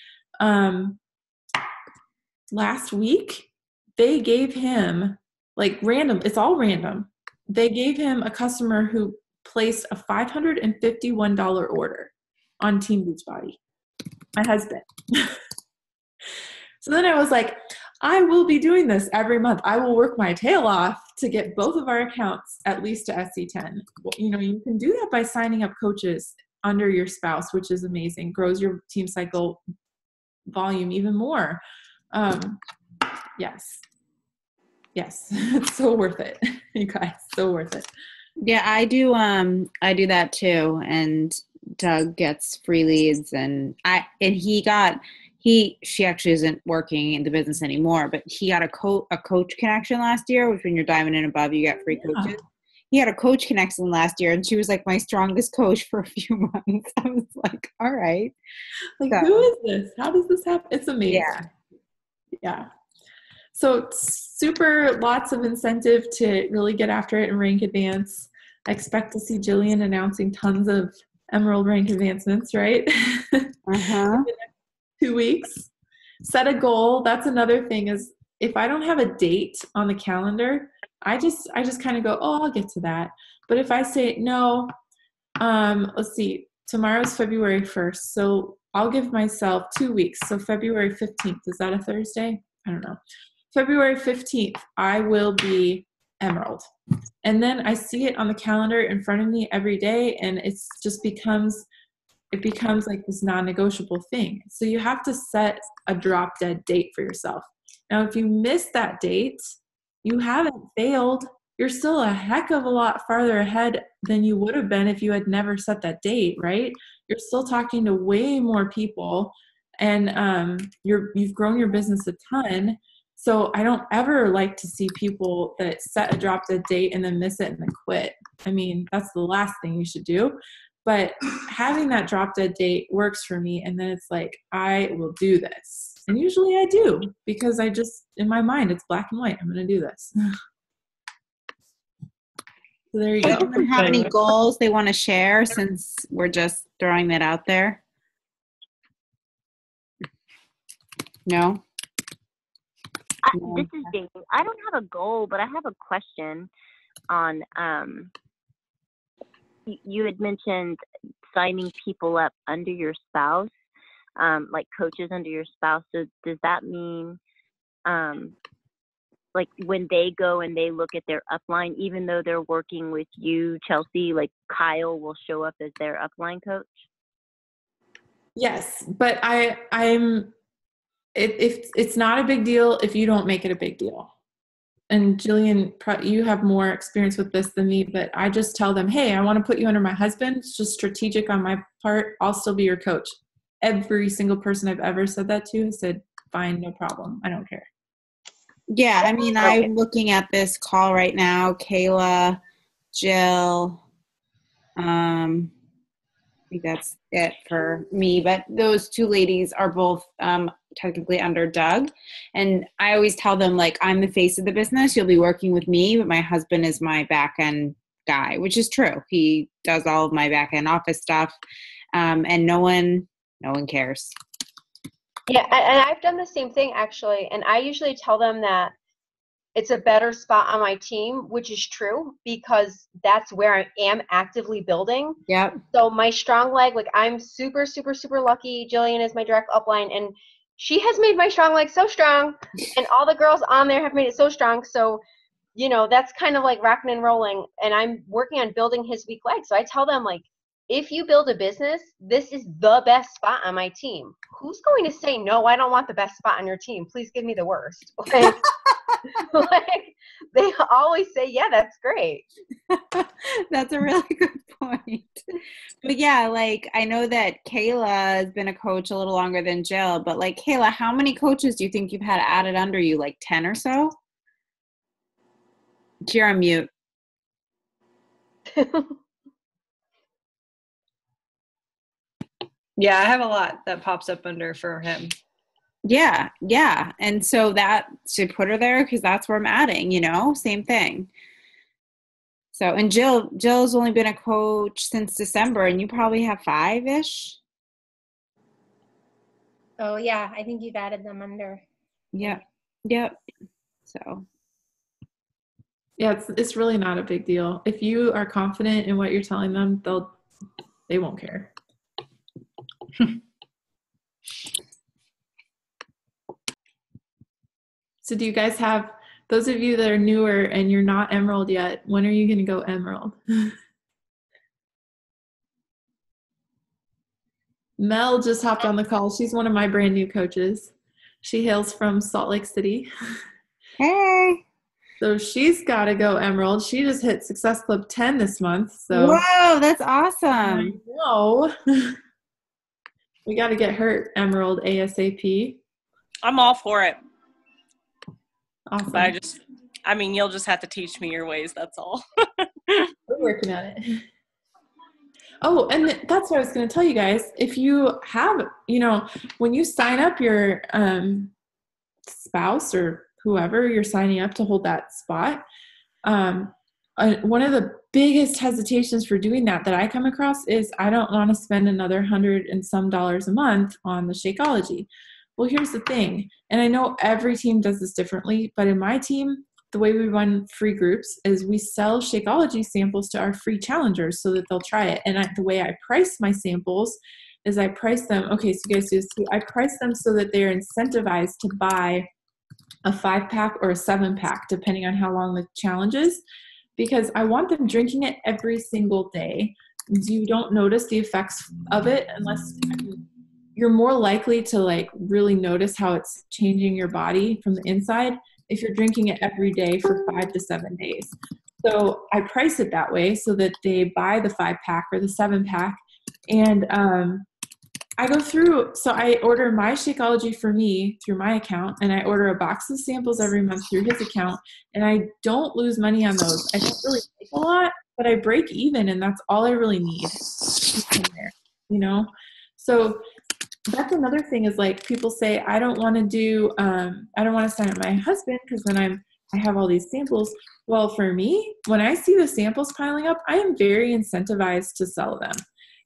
last week, they gave him, like random, it's all random, they gave him a customer who placed a $551 order on Team Beachbody, my husband. So then I was like, I will be doing this every month. I will work my tail off to get both of our accounts at least to SC10. You know, you can do that by signing up coaches under your spouse, which is amazing. Grows your team cycle volume even more. Yes. Yes. It's so worth it. You guys, so worth it. Yeah, I do that too. And Doug gets free leads, and she actually isn't working in the business anymore, but he got a coach connection last year, which when you're Diamond and above, you get free coaches. He had a coach connection last year, and she was like my strongest coach for a few months. I was like, all right. Like, so, who is this? How does this happen? It's amazing. Yeah. So super lots of incentive to really get after it and rank advance. I expect to see Jillian announcing tons of Emerald rank advancements, right? Uh-huh. 2 weeks. Set a goal. That's another thing, is if I don't have a date on the calendar, I just kind of go, oh, I'll get to that. But if I say no, let's see, tomorrow's February 1st. So I'll give myself 2 weeks. So February 15th, is that a Thursday? I don't know. February 15th, I will be Emerald. And then I see it on the calendar in front of me every day, and it's just becomes like this non-negotiable thing. So you have to set a drop dead date for yourself. Now, if you miss that date, you haven't failed. You're still a heck of a lot farther ahead than you would have been if you had never set that date, right? You're still talking to way more people, and you've grown your business a ton. So I don't ever like to see people that set a drop dead date and then miss it and then quit. I mean, that's the last thing you should do. But having that drop dead date works for me. And then it's like, I will do this. And usually I do, because I just, in my mind, it's black and white. I'm going to do this. So there you go. Do you have any goals they want to share, since we're just throwing that out there? No? This is Jamie. I don't have a goal, but I have a question on you had mentioned signing people up under your spouse, like coaches under your spouse. So does that mean like when they go and they look at their upline, even though they're working with you, Chelsea, like Kyle will show up as their upline coach? Yes, but it's not a big deal if you don't make it a big deal. And Jillian, you have more experience with this than me, but I just tell them, hey, I want to put you under my husband. It's just strategic on my part. I'll still be your coach. Every single person I've ever said that to has said, fine, no problem. I don't care. Yeah, I mean, I'm looking at this call right now. Kayla, Jill, I think that's it for me. But those two ladies are both technically under Doug. And I always tell them, like, I'm the face of the business. You'll be working with me, but my husband is my back-end guy, which is true. He does all of my back-end office stuff, and no one cares. Yeah, and I've done the same thing, actually. And I usually tell them that it's a better spot on my team, which is true, because that's where I am actively building. Yeah. So my strong leg, like, I'm super, super, super lucky. Jillian is my direct upline, and she has made my strong leg so strong, and all the girls on there have made it so strong. So, you know, that's kind of like rocking and rolling, and I'm working on building his weak leg. So I tell them, like, if you build a business, this is the best spot on my team. Who's going to say, no, I don't want the best spot on your team? Please give me the worst. Like, like, they always say, yeah, that's great. That's a really good point. But yeah, like, I know that Kayla has been a coach a little longer than Jill, but like, Kayla, how many coaches do you think you've had added under you? Like 10 or so? You're on mute. Yeah, I have a lot that pops up under for him. Yeah, yeah. And so that should put her there because that's where I'm adding, you know, same thing. So, and Jill's only been a coach since December, and you probably have 5-ish. Oh, yeah. I think you've added them under. Yeah, yep. So. Yeah, it's really not a big deal. If you are confident in what you're telling them, they won't care. So do you guys have, those of you that are newer and you're not Emerald yet, when are you going to go Emerald? Mel just hopped on the call. She's one of my brand new coaches. She hails from Salt Lake City. Hey. So she's got to go Emerald. She just hit Success Club 10 this month. So. Whoa, that's awesome. I know. We got to get her Emerald ASAP. I'm all for it. Awesome. But I mean, you'll just have to teach me your ways. That's all. We're working on it. Oh, and that's what I was going to tell you guys. If you have, you know, when you sign up your spouse or whoever you're signing up to hold that spot, one of the biggest hesitations for doing that I come across is I don't want to spend another $100 and some a month on the Shakeology. Well, here's the thing, and I know every team does this differently, but in my team, the way we run free groups is we sell Shakeology samples to our free challengers so that they'll try it. And the way I price my samples is I price them. Okay, so you guys do this too. I price them so that they're incentivized to buy a 5-pack or a 7-pack, depending on how long the challenge is. Because I want them drinking it every single day. You don't notice the effects of it unless you're more likely to like really notice how it's changing your body from the inside if you're drinking it every day for 5 to 7 days. So I price it that way so that they buy the 5-pack or the 7-pack. And I go through, so I order my Shakeology for me through my account, and I order a box of samples every month through his account, and I don't lose money on those. I don't really make a lot, but I break even, and that's all I really need. You know? So that's another thing is like people say, I don't want to do, I don't want to sign up my husband because then I have all these samples. Well, for me, when I see the samples piling up, I am very incentivized to sell them.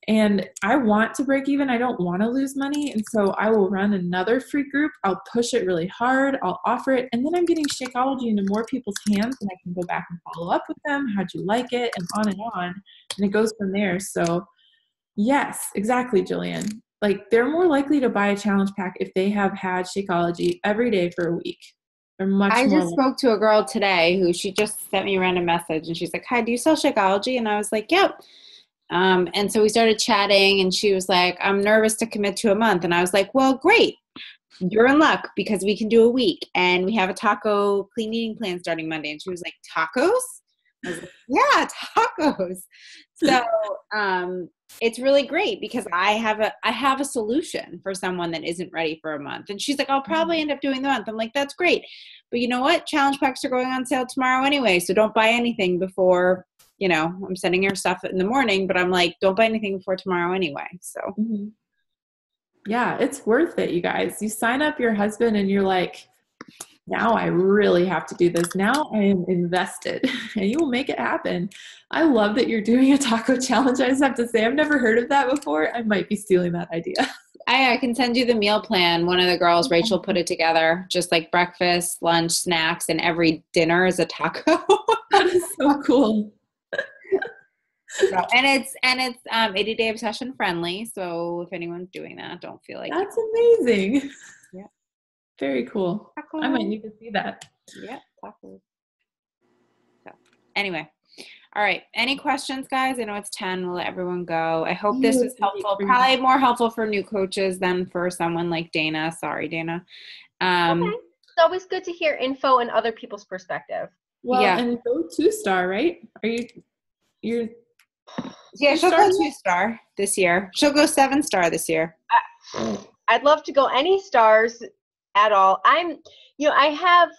And I want to break even. I don't want to lose money. And so I will run another free group. I'll push it really hard. I'll offer it. And then I'm getting Shakeology into more people's hands, and I can go back and follow up with them. How'd you like it? And on and on. And it goes from there. So yes, exactly, Jillian. Like they're more likely to buy a challenge pack if they have had Shakeology every day for a week. They're much more. I just spoke to a girl today who she just sent me a random message, and she's like, hi, do you sell Shakeology? And I was like, yep. And so we started chatting, and she was like, I'm nervous to commit to a month. And I was like, well, great. You're in luck because we can do a week, and we have a taco clean eating plan starting Monday. And she was like, tacos? I was like, yeah, tacos. So it's really great because I have a solution for someone that isn't ready for a month. And she's like, I'll probably end up doing the month. I'm like, that's great. But you know what? Challenge packs are going on sale tomorrow anyway. So don't buy anything before, you know, I'm sending her stuff in the morning, but I'm like, don't buy anything before tomorrow anyway. So yeah, it's worth it, you guys. You sign up your husband and you're like, now I really have to do this. Now I am invested, and you will make it happen. I love that you're doing a taco challenge. I just have to say, I've never heard of that before. I might be stealing that idea. I can send you the meal plan. One of the girls, Rachel, put it together, just like breakfast, lunch, snacks, and every dinner is a taco. That is so cool. So, and it's 80 Day Obsession friendly. So if anyone's doing that, don't feel like that's amazing. Yeah. Very cool. Taco. I might need to see that. Yeah. Taco. So anyway. All right. Any questions, guys? I know it's 10. We'll let everyone go. I hope this was helpful. Probably more helpful for new coaches than for someone like Dana. Sorry, Dana. Okay. It's always good to hear info and other people's perspective. Well, yeah. And go two-star, right? You're yeah, she'll go two-star this year. She'll go seven-star this year. I'd love to go any stars at all. I have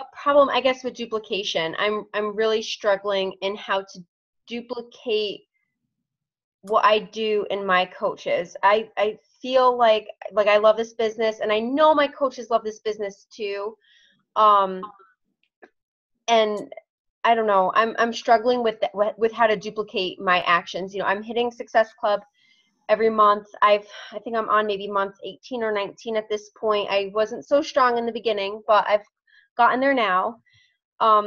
a problem, I guess, with duplication. I'm really struggling in how to duplicate what I do in my coaches. I feel like I love this business, and I know my coaches love this business too. And I don't know. I'm struggling with how to duplicate my actions. You know, I'm hitting Success Club every month. I think I'm on maybe month 18 or 19 at this point. I wasn't so strong in the beginning, but I've gotten there now. But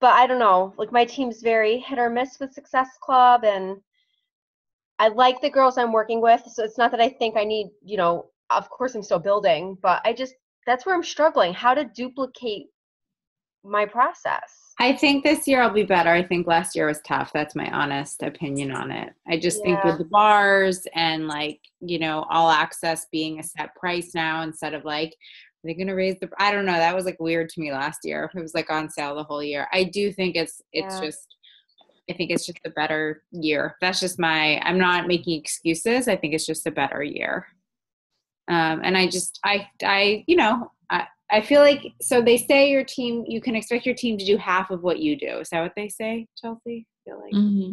I don't know. Like, my team's very hit or miss with Success Club, and I like the girls I'm working with. So it's not that I think I need, you know, of course I'm still building, but that's where I'm struggling, how to duplicate my process. I think this year I'll be better. I think last year was tough. That's my honest opinion on it. I just think with the bars and, like, you know, all access being a set price now instead of like, are they going to raise the, I don't know. That was like weird to me last year. It was like on sale the whole year. I do think it's just a better year. That's just I'm not making excuses. I think it's just a better year. And I feel like, so they say your team, you can expect your team to do half of what you do. Is that what they say, Chelsea? I feel like. Mm-hmm.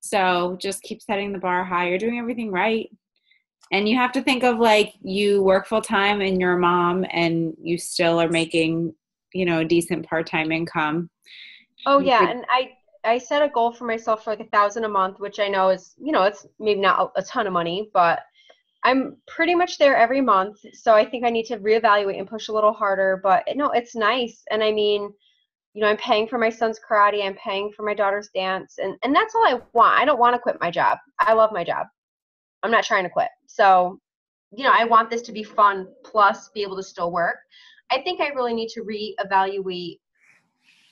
So just keep setting the bar high. You're doing everything right. And you have to think of, like, you work full time and you're a mom and you still are making, you know, a decent part-time income. Oh, yeah. And I set a goal for myself for like $1,000 a month, which I know is, you know, it's maybe not a ton of money, but I'm pretty much there every month, so I think I need to reevaluate and push a little harder. But no, it's nice. And I mean, you know, I'm paying for my son's karate, I'm paying for my daughter's dance, and that's all I want. I don't want to quit my job. I love my job. I'm not trying to quit. So, you know, I want this to be fun plus be able to still work. I think I really need to reevaluate,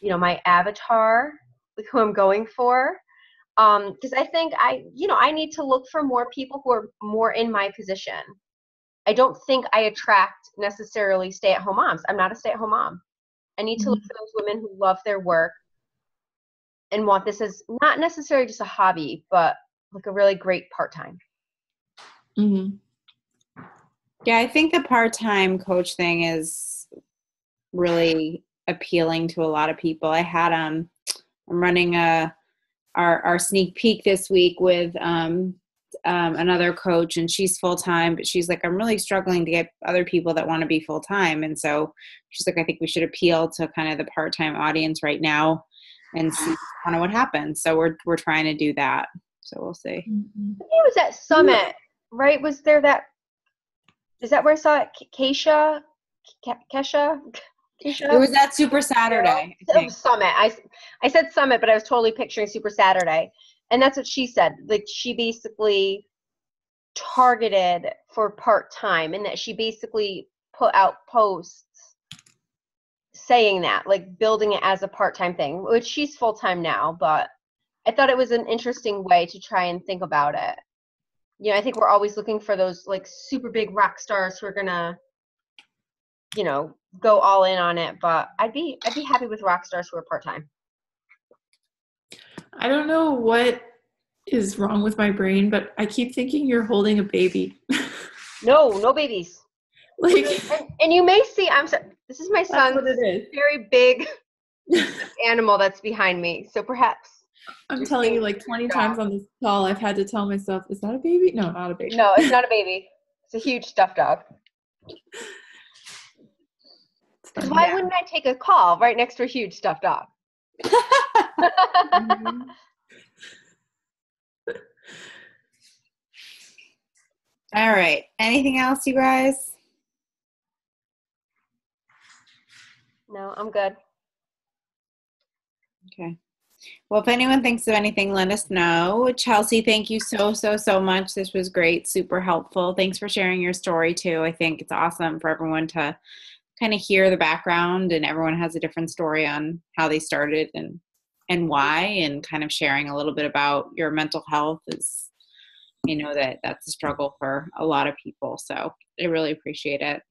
you know, my avatar, who I'm going for. Because I think I need to look for more people who are more in my position. I don't think I attract necessarily stay-at-home moms. I'm not a stay-at-home mom. I need to look for those women who love their work and want this as not necessarily just a hobby, but like a really great part-time. Mm-hmm. Yeah, I think the part-time coach thing is really appealing to a lot of people. I had I'm running our sneak peek this week with another coach, and she's full-time, but she's like, I'm really struggling to get other people that want to be full-time. And so she's like, I think we should appeal to kind of the part-time audience right now and see kind of what happens. So we're trying to do that. So we'll see. Mm-hmm. It was at Summit, right? Was there that, is that where I saw it? Kesha? It was that Super Saturday. It was Summit. I said Summit, but I was totally picturing Super Saturday. And that's what she said. Like, she basically targeted for part-time, and that she basically put out posts saying that, like, building it as a part-time thing, which she's full-time now, but I thought it was an interesting way to try and think about it. You know, I think we're always looking for those like super big rock stars who are gonna, you know, go all in on it. But I'd be happy with rock stars who are part-time. I don't know what is wrong with my brain, but I keep thinking you're holding a baby. No babies. Like, and you may see, I'm sorry, this is my son's very big animal that's behind me. So perhaps. I'm telling you, like 20 times on this call, I've had to tell myself, is that a baby? No, not a baby. No, it's not a baby. It's a huge stuffed dog. Why wouldn't I take a call right next to a huge stuffed dog? Mm-hmm. All right. Anything else, you guys? No, I'm good. Okay. Well, if anyone thinks of anything, let us know. Chelsea, thank you so much. This was great, super helpful. Thanks for sharing your story too. I think it's awesome for everyone to kind of hear the background, and everyone has a different story on how they started and why, and kind of sharing a little bit about your mental health is, you know, that's a struggle for a lot of people. So I really appreciate it.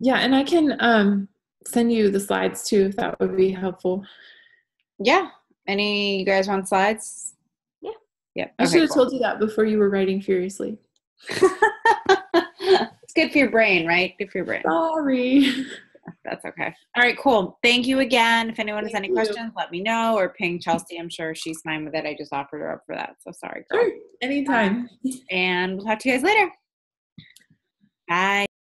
Yeah. And I can send you the slides too, if that would be helpful. Yeah. Any, you guys want slides? Yeah. Yep. Okay, I should have told you that before you were writing furiously. It's good for your brain, right? Good for your brain. Sorry. That's okay. All right, cool. Thank you again. If anyone has any questions, let me know, or ping Chelsea. I'm sure she's fine with it. I just offered her up for that. So sorry, girl. Sure. Anytime. And we'll talk to you guys later. Bye.